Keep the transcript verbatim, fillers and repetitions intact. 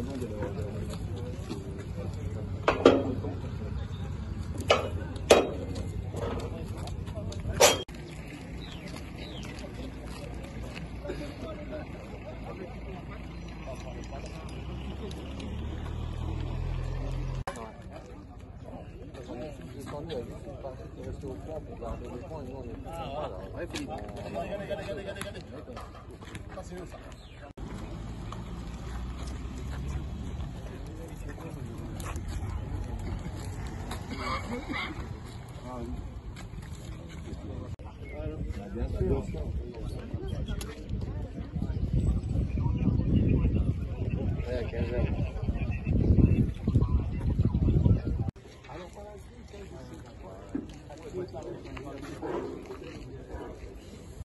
dépendant de leur... De leur... Bien sûr. Alors, voilà,